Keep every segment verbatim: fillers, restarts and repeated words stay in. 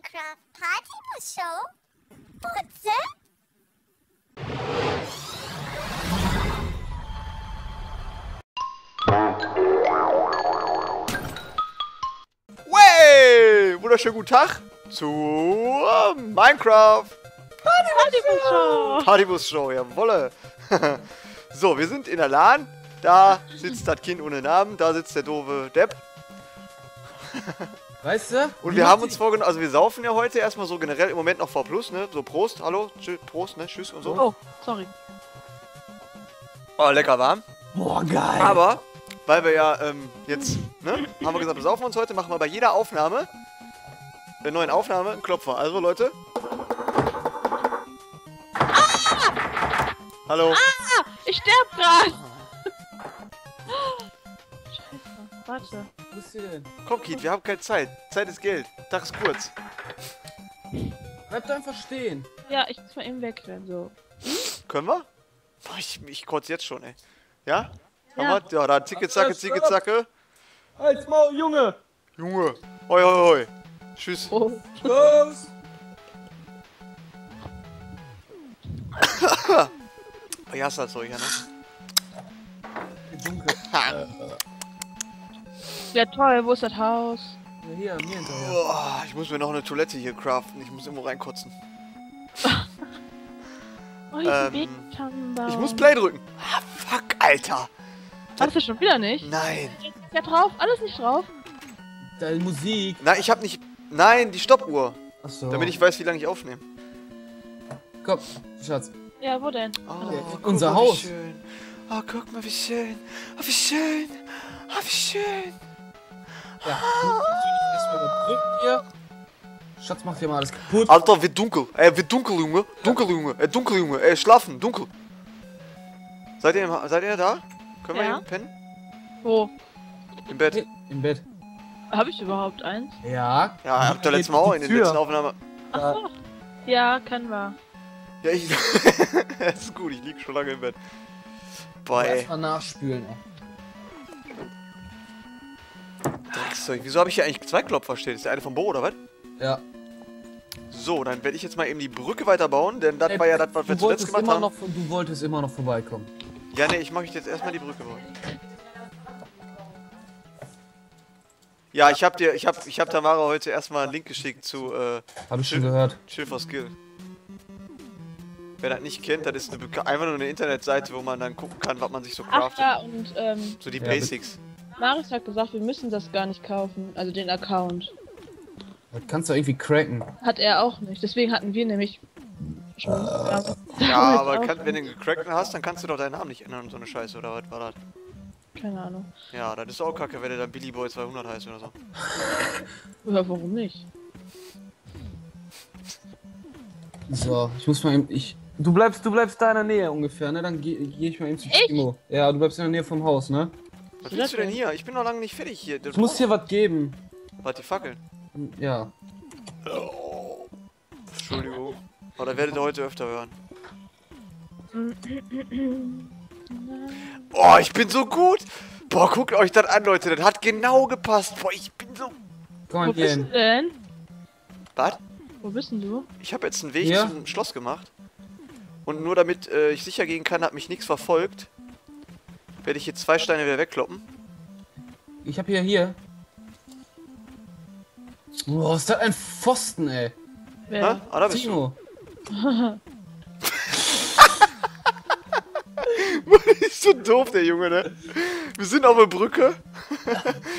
Minecraft Partybus-Show? Putze? Wey! Wunderschönen guten Tag zu Minecraft Partybus-Show! Partybus-Show, jawolle! So, wir sind in der LAN. Da sitzt das Kind ohne Namen, da sitzt der doofe Depp. Weißt du? Und wir haben uns vorgenommen, also wir saufen ja heute erstmal so generell im Moment noch V plus, ne? So Prost, hallo, tschüss, Prost, ne? Tschüss und so. Oh, sorry. Oh, lecker warm. Boah, geil. Aber, weil wir ja ähm, jetzt, ne? Haben wir gesagt, wir saufen uns heute, machen wir bei jeder Aufnahme, der neuen Aufnahme, einen Klopfer. Also, Leute. Ah! Hallo. Ah, ich sterb grad. Scheiße, warte. Wo bist du denn? Komm, Kiet, wir haben keine Zeit. Zeit ist Geld. Tag ist kurz. Bleib da einfach stehen. Ja, ich muss mal eben wegrennen, so. Können wir? Boah, ich, ich kotze jetzt schon, ey. Ja? Ja, haben wir? Ja, da zicke, zacke, zicke, zacke. Halt's Maul, Junge! Junge! Hoi, hoi, hoi! Tschüss! Oh. Tschüss! Ja, ist halt so hier, ne? Dunkel. Ja toll, wo ist das Haus? Ja, hier, mir hinterher. Oh, ich muss mir noch eine Toilette hier craften, ich muss irgendwo reinkotzen. Oh, ähm, ich muss Play drücken. Ah, fuck, Alter. Hast du schon wieder nicht? Nein. Ja drauf, alles nicht drauf. Deine Musik. Nein, ich hab nicht... Nein, die Stoppuhr. Ach so. Damit ich weiß, wie lange ich aufnehme. Komm, Schatz. Ja, wo denn? Oh, okay. Unser Haus. Oh, guck mal, wie schön. Oh, wie schön. Oh, wie schön. Ja, hier. Schatz, macht hier mal alles kaputt. Alter, wird dunkel. Ey, wird dunkel, Junge. Dunkel, Junge. Ey, dunkel, Junge. Ey, schlafen, dunkel. Seid ihr, seid ihr da? Können ja. wir hier pennen? Wo? Im Bett. Hey, im Bett. Hab ich überhaupt eins? Ja. Ja, habt ihr letztes Mal auch in den letzten Aufnahmen. Ach so. Ja, können wir. Ja, ich... Das ist gut, ich lieg schon lange im Bett. Boah, ey. Erstmal nachspülen, ey. Dreckszeug. Wieso habe ich hier eigentlich zwei Klopfer stehen? Ist der eine vom Bo, oder was? Ja. So, dann werde ich jetzt mal eben die Brücke weiterbauen, denn das war ja das, was wir zuletzt gemacht haben. Noch, du wolltest immer noch vorbeikommen. Ja, ne, ich mache jetzt erstmal die Brücke bauen. Ja, ich habe dir, ich habe, ich habe Tamara heute erstmal einen Link geschickt zu, äh... Hab ich schon gehört. Chill for Skill. Wer das nicht kennt, das ist eine, einfach nur eine Internetseite, wo man dann gucken kann, was man sich so craftet. Ach, ja, und, ähm... So die ja, Basics. Marius hat gesagt, wir müssen das gar nicht kaufen, also den Account. Das kannst du irgendwie cracken. Hat er auch nicht, deswegen hatten wir nämlich schon... Uh, ja, aber kann, wenn du den gecrackten hast, dann kannst du doch deinen Namen nicht ändern und so eine Scheiße, oder was war das? Keine Ahnung. Ja, das ist auch kacke, wenn der dann Billy Boy zweihundert heißt oder so. Oder warum nicht? So, ich muss mal eben... Ich, du, bleibst, du bleibst da in der Nähe ungefähr, ne? Dann gehe geh ich mal eben zu Timo. Ja, du bleibst in der Nähe vom Haus, ne? Was willst du denn hier? Ich bin noch lange nicht fertig hier. Du musst hier was geben. Warte, die Fackeln? Ja. Oh. Entschuldigung. Aber da werdet ihr heute öfter hören. Oh, ich bin so gut. Boah, guckt euch das an, Leute. Das hat genau gepasst. Boah, ich bin so... Komm, wo bist du denn? Was? Wo bist denn du? Ich habe jetzt einen Weg hier zum Schloss gemacht. Und nur damit äh, ich sicher gehen kann, hat mich nichts verfolgt. Werde ich hier zwei Steine wieder wegkloppen? Ich hab hier, hier. Boah, ist das ein Pfosten, ey. Wer? Ha? Ah, da bist Timo. Du. Ist so doof, der Junge, ne? Wir sind auf der Brücke.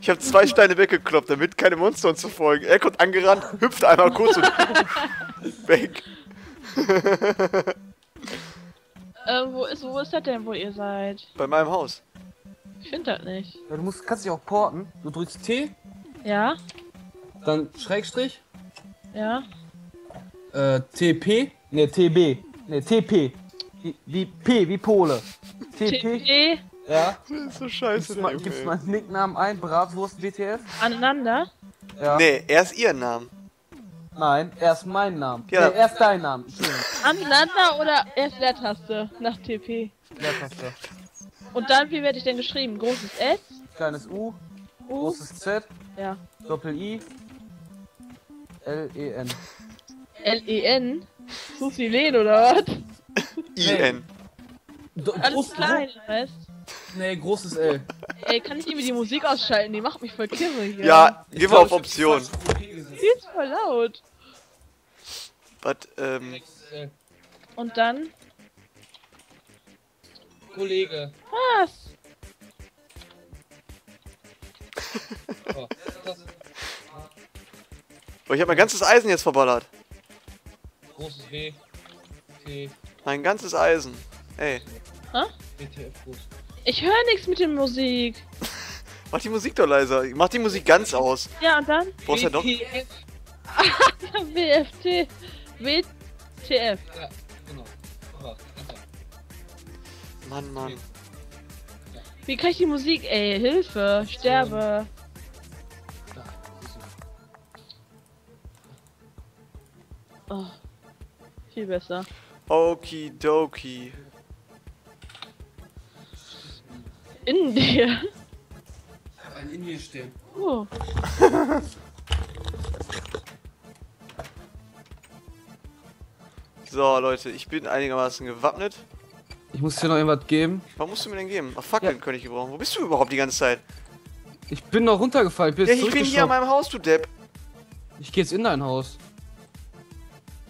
Ich hab zwei Steine weggekloppt, damit keine Monster uns verfolgen. Er kommt angerannt, hüpft einmal kurz und weg. Ähm, wo ist, wo ist das denn, wo ihr seid? Bei meinem Haus. Ich finde das nicht. Ja, du musst, kannst dich auch porten. Du drückst T. Ja. Dann Schrägstrich. Ja. Äh, T P. Ne, T B. Ne, T P. Wie, wie P, wie Pole. T P. Ja. Das ist so scheiße. Gibst, mal, gibst meinen Nicknamen ein, Bratwurst W T F. Aneinander? Ja. Ne, erst ihren Namen. Nein, erst mein Name. Ja. Nee, erst dein Name. Aneinander oder erst Leertaste nach T P? Leertaste. Und dann, wie werde ich denn geschrieben? Großes S? Kleines U. U. Großes Z. Ja. Doppel I. L E N. L E N? Suchst du die Len oder was? I N. Alles klein, weißt du? Nee, großes L. Ey, kann ich irgendwie die Musik ausschalten? Die macht mich voll kirre hier. Ja, geh mal auf Option. Die ist voll laut. Was, ähm... Und dann? Kollege. Was? Oh, ich hab mein ganzes Eisen jetzt verballert. Großes W. T. Mein ganzes Eisen. Ey. Hä? W T F groß. Ich höre nichts mit der Musik. Mach die Musik doch leiser. Mach die Musik ganz aus. Ja, und dann? Brauchst du ja doch. W F T. W T F. Ja, genau. Mann, Mann. Wie kann ich die Musik, ey? Hilfe, sterbe. Oh. Viel besser. Okidoki. In dir. Ich hab einen in mir stehen. Oh. So, Leute, ich bin einigermaßen gewappnet. Ich muss dir noch irgendwas geben. Was musst du mir denn geben? Ach, Fackeln ja. Könnte ich gebrauchen. Wo bist du überhaupt die ganze Zeit? Ich bin noch runtergefallen. Bin ja, ich bin hier an meinem Haus, du Depp. Ich geh jetzt in dein Haus.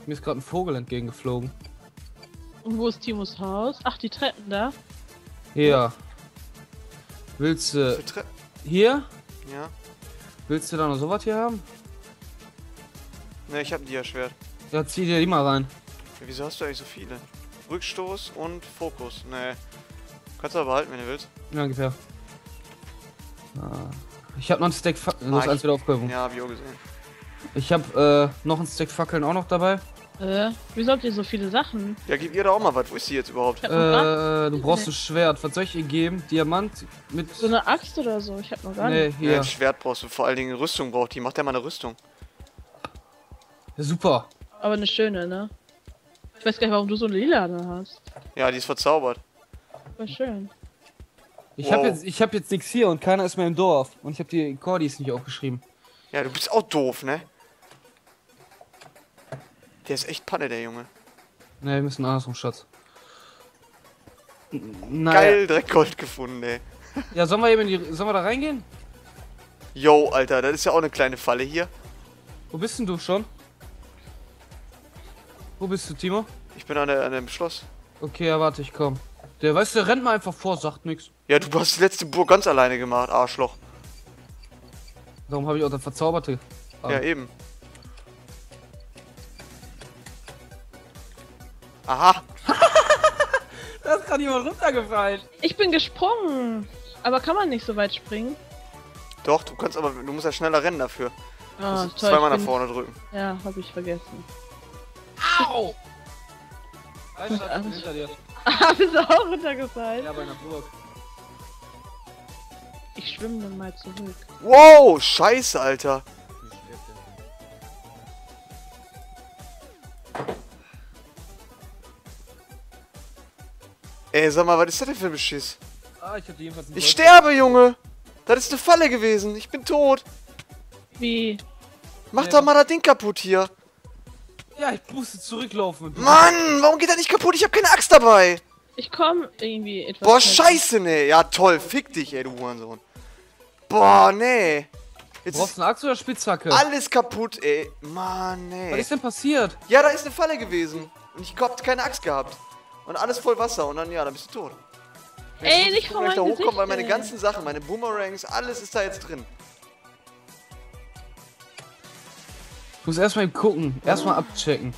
Mir ist gerade ein Vogel entgegengeflogen. Und wo ist Timos Haus? Ach, die Treppen da? Ja. Willst du hier? Ja. Willst du da noch sowas hier haben? Ne, ich hab ein Dia-Schwert. Ja, zieh dir die mal rein. Ja, wieso hast du eigentlich so viele? Rückstoß und Fokus. Ne. Kannst du aber behalten, wenn du willst. Ja, ungefähr. Ah. Ich hab noch einen Stack Fackeln. Du hast eins wieder aufgehoben. Ja, hab ich auch gesehen. Ich hab äh, noch einen Stack Fackeln auch noch dabei. Äh, wieso habt ihr so viele Sachen? Ja, gib ihr da auch mal was. Wo ist sie jetzt überhaupt? Äh, du brauchst ein Schwert. Was soll ich ihr geben? Diamant mit... So eine Axt oder so? Ich hab noch gar nee, nicht. Hier. Ja, ein Schwert brauchst du. Vor allen Dingen Rüstung braucht die. Macht der mal eine Rüstung. Ja, super. Aber eine schöne, ne? Ich weiß gar nicht, warum du so eine lila hast. Ja, die ist verzaubert. War schön. Ich wow. hab jetzt, ich hab jetzt nichts hier und keiner ist mehr im Dorf. Und ich hab die Cordis nicht aufgeschrieben. Ja, du bist auch doof, ne? Der ist echt Panne, der Junge. Ne, wir müssen andersrum, Schatz. Naja. Geil, direkt Gold gefunden, ey. Ja, sollen wir eben in die... Sollen wir da reingehen? Yo, Alter, das ist ja auch eine kleine Falle hier. Wo bist denn du schon? Wo bist du, Timo? Ich bin an, der, an dem Schloss. Okay, ja, warte, ich komm. Der, weißt du, rennt mal einfach vor, sagt nix. Ja, du hast die letzte Burg ganz alleine gemacht, Arschloch. Darum habe ich auch das Verzauberte. Ah. Ja, eben. Aha! Da ist gerade jemand runtergefallen. Ich bin gesprungen. Aber kann man nicht so weit springen? Doch, du kannst aber, du musst ja schneller rennen dafür. Ah, toll, zweimal nach vorne drücken. Ja, hab ich vergessen. Au! Weißt du, ich bin hinter dir. Ah, bist du auch runtergefallen? Ja, bei einer Burg. Ich schwimme dann mal zurück. Wow, scheiße, Alter. Ey, sag mal, was ist das denn für ein Beschiss? Ah, ich hab die jedenfalls nicht. Ich sterbe, Junge! Das ist eine Falle gewesen. Ich bin tot. Wie? Mach nee. doch mal das Ding kaputt hier. Ja, ich musste zurücklaufen. Mann, warum geht das nicht kaputt? Ich hab keine Axt dabei. Ich komm irgendwie etwas. Boah, scheiße, ne. Ja, toll. Fick dich, ey, du Hurensohn. Boah, ne. Jetzt brauchst du eine Axt oder Spitzhacke? Alles kaputt, ey. Mann, ne. Was ist denn passiert? Ja, da ist eine Falle gewesen. Und ich hab keine Axt gehabt. Und alles voll Wasser und dann, ja, dann bist du tot. Ey, nicht von meinem Gesicht, hochkommen, weil meine ganzen Sachen, meine Boomerangs, alles ist da jetzt drin. Ich muss erstmal gucken, erstmal abchecken.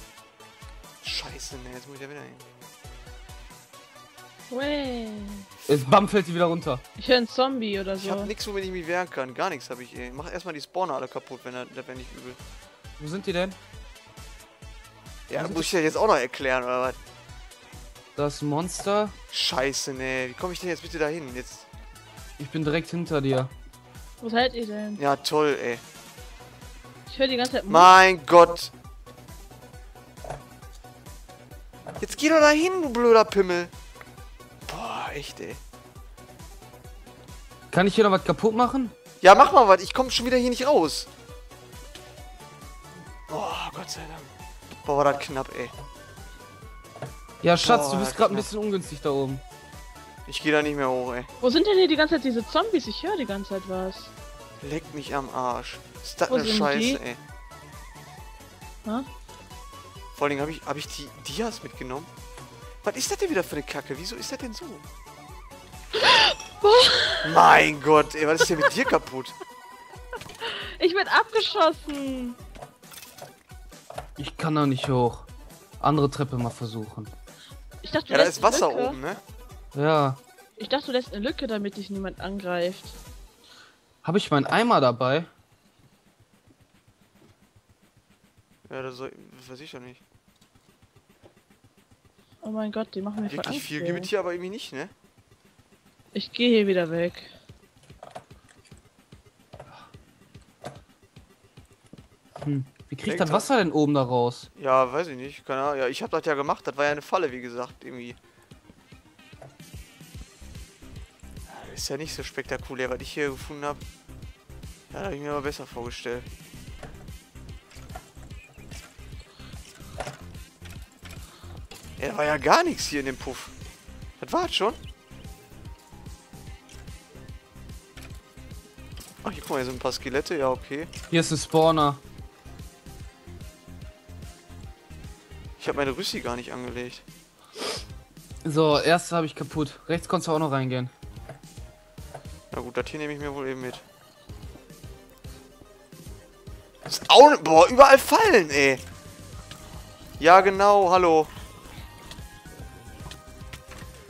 Scheiße, ne, jetzt muss ich ja wieder hin. Way. Jetzt bam, fällt die wieder runter. Ich höre einen Zombie oder so. Ich hab nix, womit ich mich wehren kann, gar nichts habe ich, ey. Mach erstmal die Spawner alle kaputt, wenn er nicht übel. Wo sind die denn? Ja, das muss ich ja jetzt auch noch erklären, oder was? Das Monster. Scheiße, ne. Wie komme ich denn jetzt bitte dahin? Jetzt. Ich bin direkt hinter dir. Wo seid ihr denn? Ja, toll, ey. Ich höre die ganze Zeit. Mein Gott. Jetzt geh doch dahin, du blöder Pimmel. Boah, echt, ey. Kann ich hier noch was kaputt machen? Ja, mach mal was. Ich komme schon wieder hier nicht raus. Gott sei Dank. Boah, war das knapp, ey. Ja, Schatz, Boah, du bist gerade ein bisschen ungünstig da oben. Ich gehe da nicht mehr hoch, ey. Wo sind denn hier die ganze Zeit diese Zombies? Ich höre die ganze Zeit was. Leck mich am Arsch. Ist das eine Scheiße, die? ey. Na? Vor allem habe ich, hab ich die Dias mitgenommen. Was ist das denn wieder für eine Kacke? Wieso ist das denn so? Mein Gott, ey, was ist denn mit dir kaputt? Ich werd abgeschossen. Ich kann da nicht hoch. Andere Treppe mal versuchen. Ich dachte, du ja, da ist Wasser Lücke. oben, ne? Ja. Ich dachte, du lässt eine Lücke, damit dich niemand angreift. Habe ich meinen Eimer dabei? Ja, das, soll, das weiß ich doch nicht. Oh mein Gott, die machen mir Wirklich viel gibt hier aber irgendwie nicht, ne? Ich gehe hier wieder weg. Hm. Wie kriegt das Wasser denn oben da raus? Ja, weiß ich nicht. Keine Ahnung. Ja, ich hab das ja gemacht. Das war ja eine Falle, wie gesagt, irgendwie. Ist ja nicht so spektakulär, was ich hier gefunden habe. Ja, da habe ich mir aber besser vorgestellt. Ja, da war ja gar nichts hier in dem Puff. Das war's schon. Ach, hier guck mal, hier sind ein paar Skelette. Ja, okay. Hier ist ein Spawner. Ich habe meine Rüssi gar nicht angelegt. So, erste habe ich kaputt. Rechts konntest du auch noch reingehen. Na gut, das hier nehme ich mir wohl eben mit. Das ist auch... Boah, überall Fallen, ey. Ja, genau, hallo.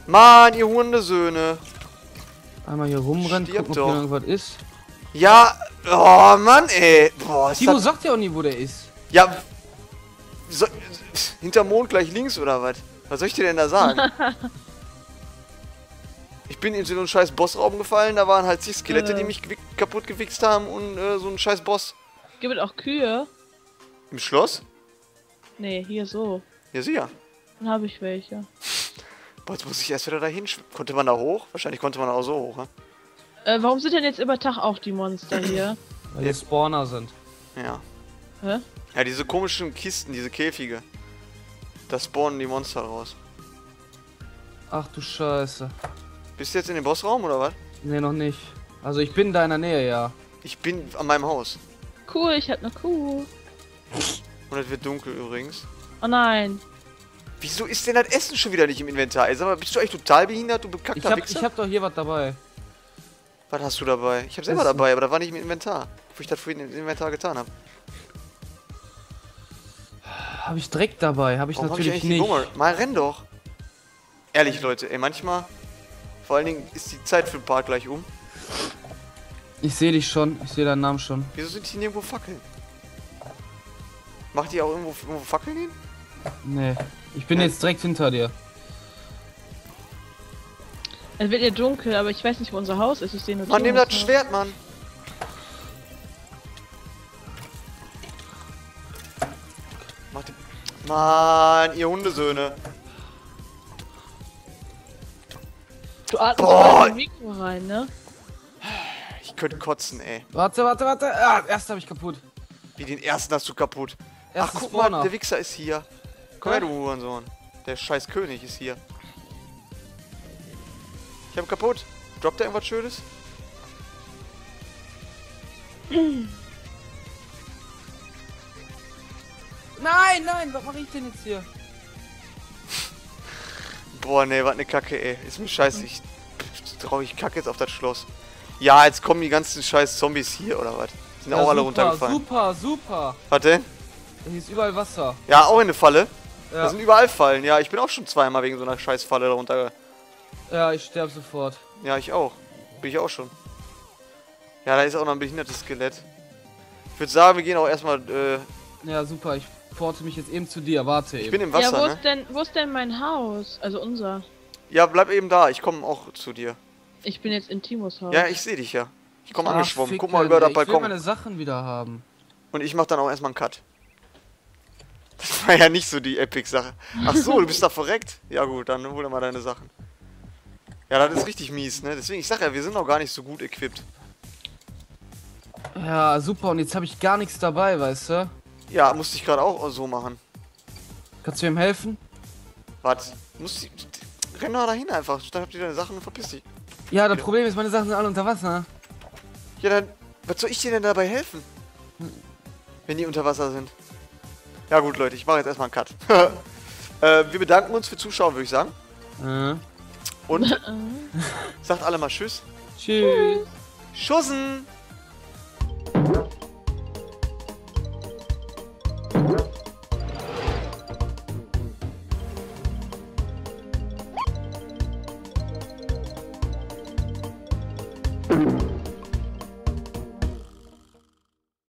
Mann, ihr Hundesöhne. Einmal hier rumrennen, gucken, ob hier irgendwas ist. Ja, oh Mann, ey. Boah, ist Timo das... sagt ja auch nie, wo der ist. Ja, so... Hinterm Mond gleich links oder was? Was soll ich dir denn da sagen? Ich bin in so einen scheiß Bossraum gefallen, da waren halt zig Skelette, äh. die mich kaputt gewichst haben und äh, so ein scheiß Boss. Gibt es auch Kühe? Im Schloss? Nee, hier so. Ja, sicher. Dann habe ich welche. Boah, jetzt muss ich erst wieder dahin schwimmen. Konnte man da hoch? Wahrscheinlich konnte man auch so hoch, ne? Äh, warum sind denn jetzt über Tag auch die Monster hier? Weil die Spawner sind. Ja. Hä? Ja, diese komischen Kisten, diese Käfige. Da spawnen die Monster raus. Ach du Scheiße. Bist du jetzt in dem Bossraum oder was? Ne, noch nicht. Also ich bin da in der Nähe, ja. Ich bin an meinem Haus. Cool, ich hab ne Kuh. Und es wird dunkel übrigens. Oh nein. Wieso ist denn das Essen schon wieder nicht im Inventar? Ey, sag mal, bist du eigentlich total behindert, du bekackter Wichser? Ich, ich hab doch hier was dabei. Was hast du dabei? Ich hab selber Essen dabei, aber da war nicht im Inventar. Wo ich das vorhin im Inventar getan habe. Habe ich Dreck dabei? Habe ich Warum natürlich hab ich nicht. Hunger? Mal renn doch. Ehrlich Leute, ey, manchmal, vor allen Dingen ist die Zeit für den Park gleich um. Ich sehe dich schon, ich sehe deinen Namen schon. Wieso sind hier nirgendwo Fackeln? Macht ihr auch irgendwo, irgendwo Fackeln hin? Nee, ich bin ja. jetzt direkt hinter dir. Es wird ja dunkel, aber ich weiß nicht, wo unser Haus ist. Ich sehe nur. Man nimmt das Schwert, Mann. Mann, ihr Hundesöhne. Du atmest mal in den Mikro rein, ne? Ich könnte kotzen, ey. Warte, warte, warte. Ah, den ersten hab ich kaputt. Wie, den ersten hast du kaputt? Erstes Ach, guck Spawner. mal, der Wichser ist hier. Komm her, du Hurensohn. Der scheiß König ist hier. Ich hab kaputt. Droppt da irgendwas Schönes? Nein, nein, was mache ich denn jetzt hier? Boah, ne, was ne Kacke, ey. Ist mir scheiße, ich trau ich kacke jetzt auf das Schloss. Ja, jetzt kommen die ganzen scheiß Zombies hier, oder was? Sind ja, auch super, alle runtergefallen. Super, super. Was denn? Hier ist überall Wasser. Ja, auch in eine Falle. Ja. Da sind überall Fallen. Ja, ich bin auch schon zweimal wegen so einer scheiß Falle da runter. Ja, ich sterbe sofort. Ja, ich auch. Bin ich auch schon. Ja, da ist auch noch ein behindertes Skelett. Ich würde sagen, wir gehen auch erstmal, äh... Ja, super, ich... Ich porte mich jetzt eben zu dir, warte eben. Ich bin im Wasser, ja, wo, ne? ist denn, wo ist denn mein Haus? Also unser. Ja, bleib eben da, ich komme auch zu dir. Ich bin jetzt in Timos Haus. Ja, ich sehe dich ja. Ich komme angeschwommen, Fick, guck mal über den Balkon. Ich will meine Sachen wieder haben. Und ich mach dann auch erstmal einen Cut. Das war ja nicht so die Epic-Sache. Ach so, du bist da verreckt? Ja gut, dann hol dir mal deine Sachen. Ja, das ist richtig mies, ne? Deswegen, ich sag ja, wir sind noch gar nicht so gut equipped. Ja, super, und jetzt habe ich gar nichts dabei, weißt du? Ja, musste ich gerade auch so machen. Kannst du ihm helfen? Warte, musst du... Renn mal dahin einfach. Dann habt ihr deine Sachen und verpiss dich. Ja, das Problem ist, meine Sachen sind alle unter Wasser. Ja, dann... Was soll ich dir denn dabei helfen? Wenn die unter Wasser sind. Ja gut, Leute, ich mache jetzt erstmal einen Cut. äh, wir bedanken uns für Zuschauen, würde ich sagen. Mhm. Und? Sagt alle mal Tschüss. Tschüss. Schussen!